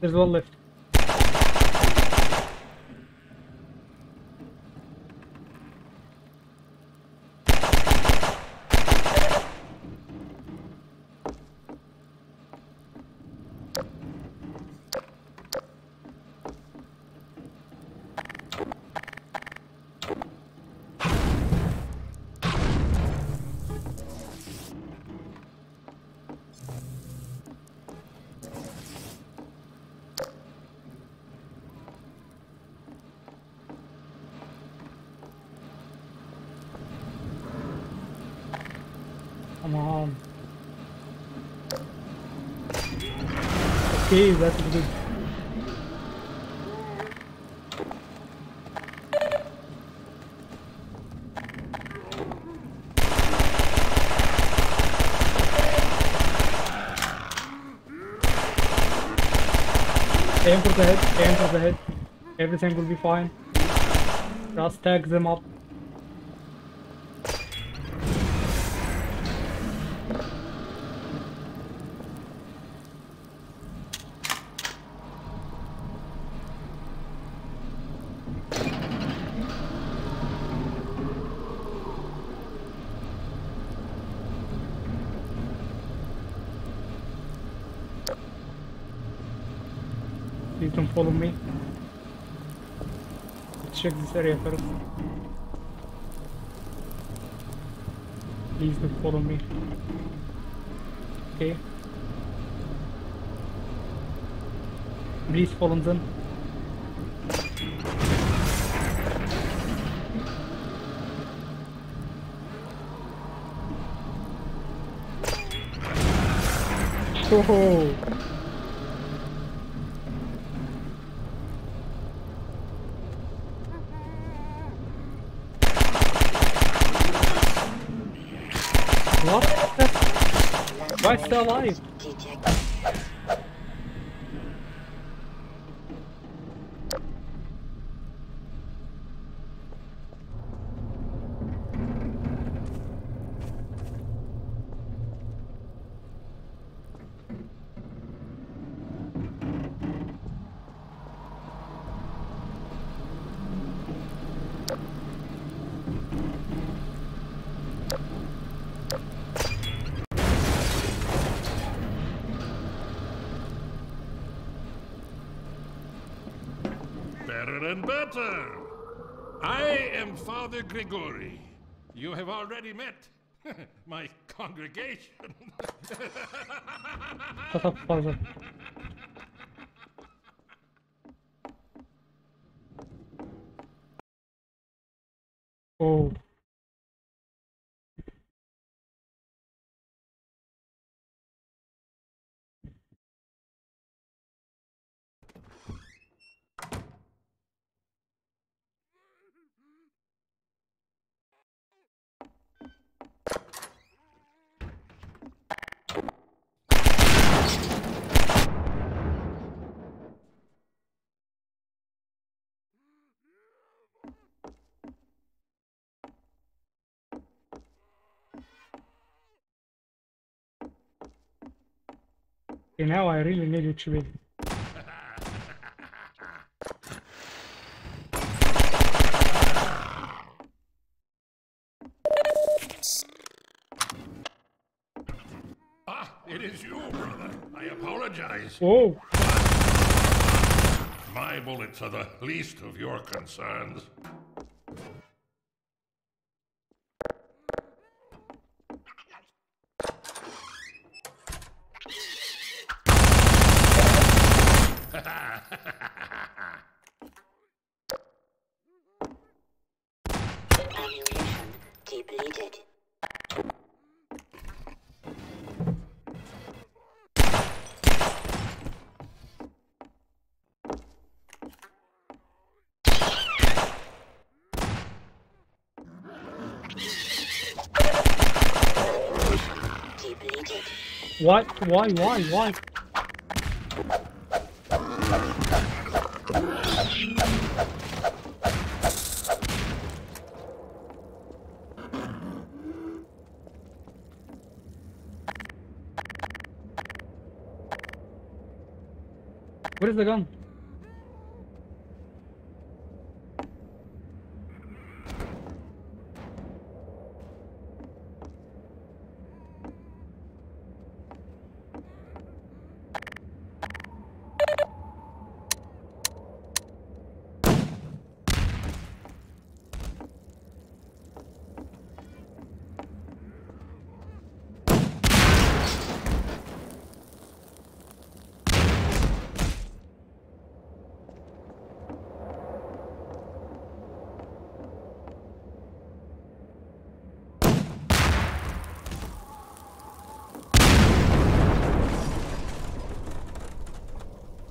There's one left. Okay, that's good. Aim for the head, aim for the head. Everything will be fine. Just tag them up. You can follow me. Let's check this area first. Please don't follow me. Okay. Please follow them. Oh. Why still alive? And better. I am Father Grigori. You have already met my congregation. Shut up, Father. Oh. Now I really need you to be. It is you, brother. I apologize. Oh. My bullets are the least of your concerns. What? Why? Where is the gun?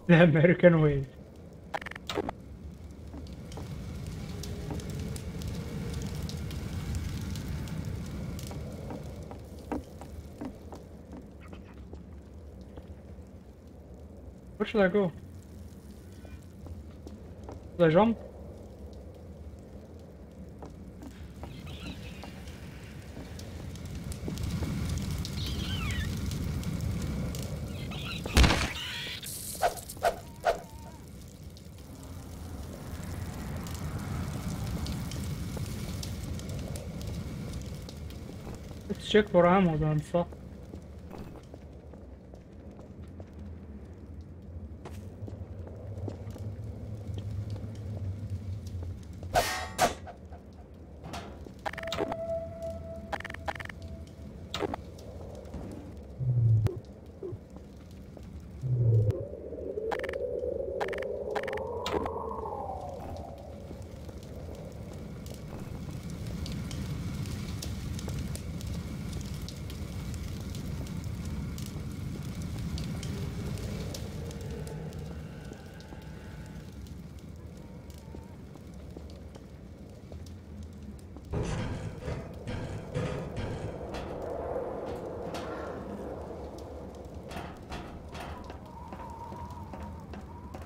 The American way. Where should I go? Should I jump? Check for ammo then, fuck.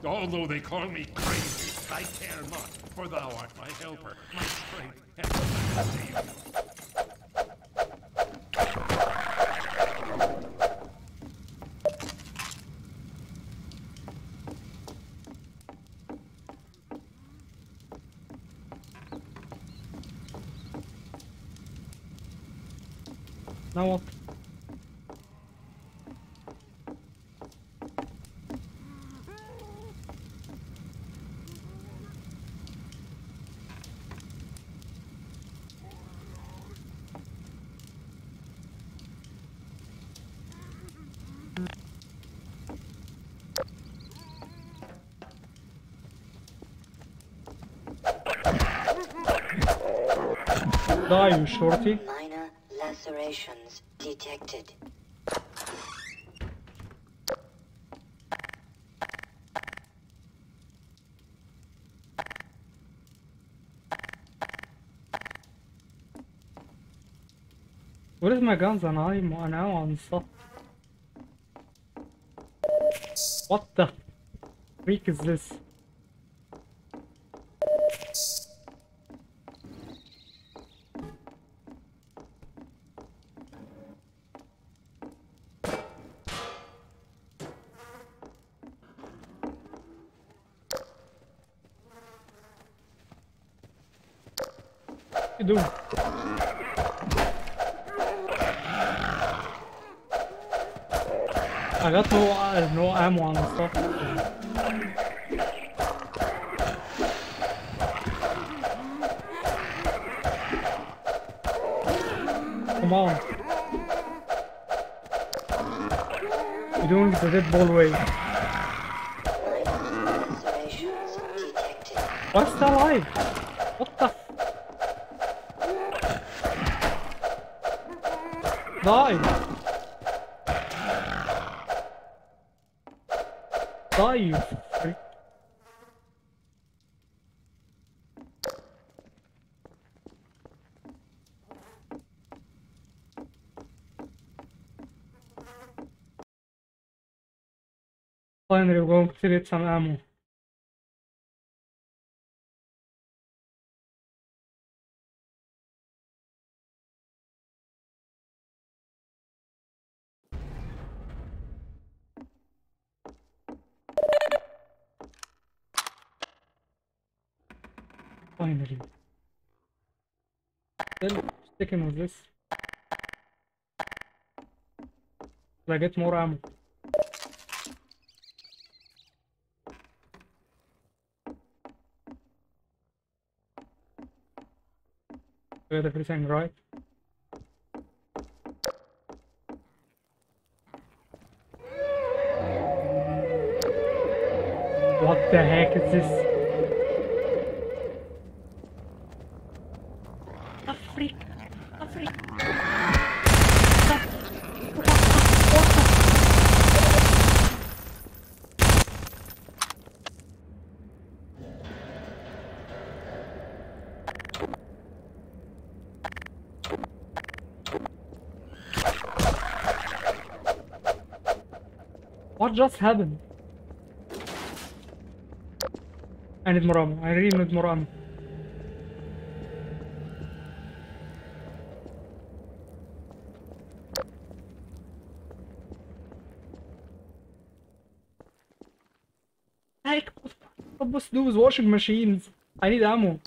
Although they call me crazy, I care not, for thou art my helper, my strength, and my safety. Now what? Die, you shorty. Minor lacerations detected. Where is my guns and ammo and stuff? What the freak is this? I got no ammo on the stuff. Come on. You're doing the Red Bull way. Why is that alive? What the f? Die! Die, you freak. Finally, we're going to get some ammo. Finally. Still sticking with this. Till I get more ammo. We got everything right. What the heck is this? What just happened? I need more ammo. I really need more ammo. Like, what I'm supposed to do with washing machines? I need ammo.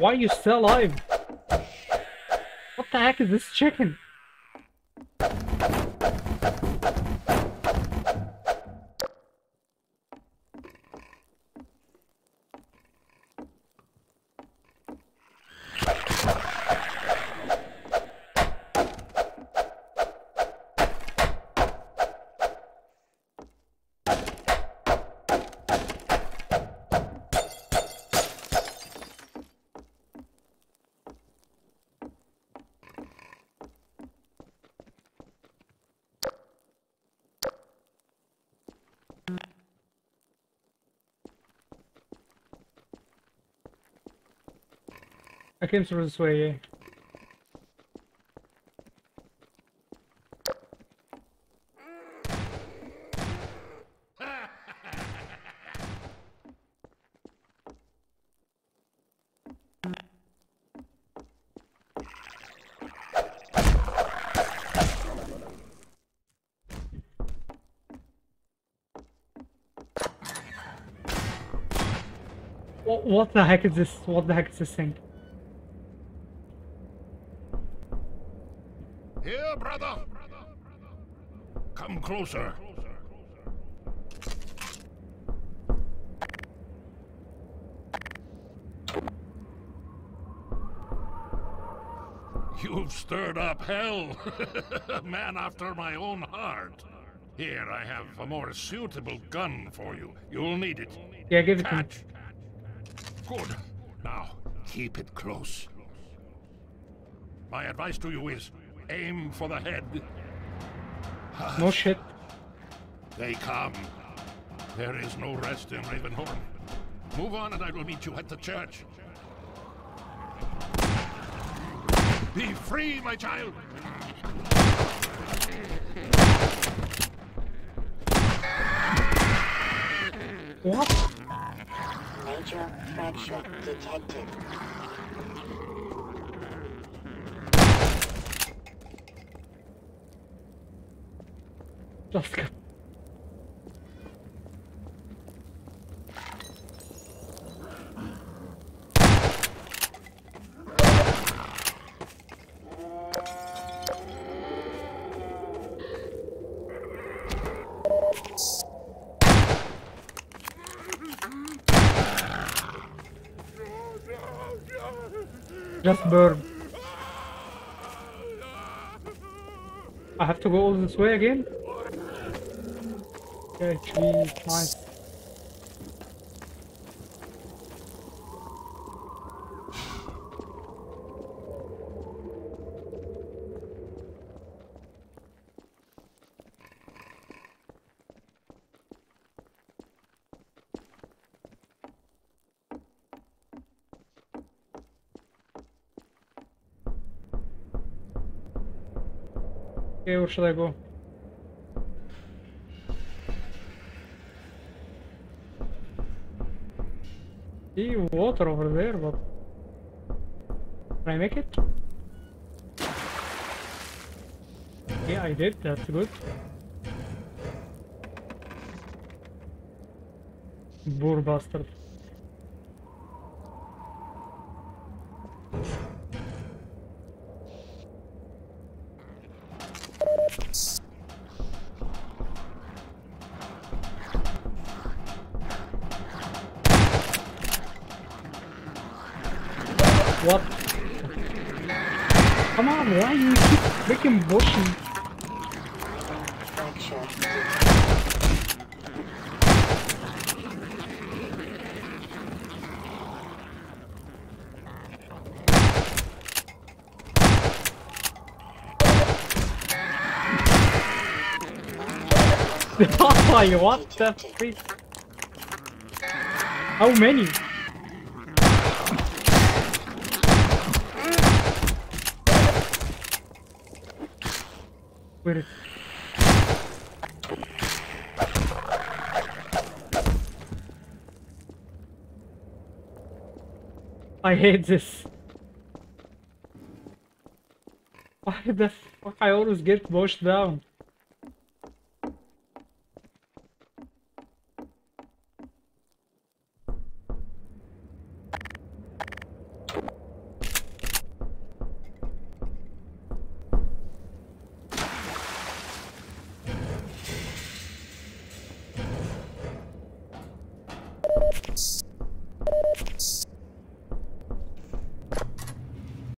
Why are you still alive? What the heck is this chicken? I came through this way, yeah. What the heck is this? What the heck is this thing? Here, brother. Come closer. You have stirred up hell, a man after my own heart. Here, I have a more suitable gun for you. You'll need it. Yeah, give it to me. Good. Now, keep it close. My advice to you is, aim for the head. Hush. No shit. They come. There is no rest in Ravenholm. Move on and I will meet you at the church. Be free, my child! What? Major fracture detected. Let's go. Just burn. I have to go all this way again? Okay, geez, nice. Okay, where should I go? See water over there, but can I make it? Yeah, I did. That's good. Boor bastard. What? Come on, why you keep freaking bushing? What the freak? How many? Where is I hate this. Why the fuck I always get washed down?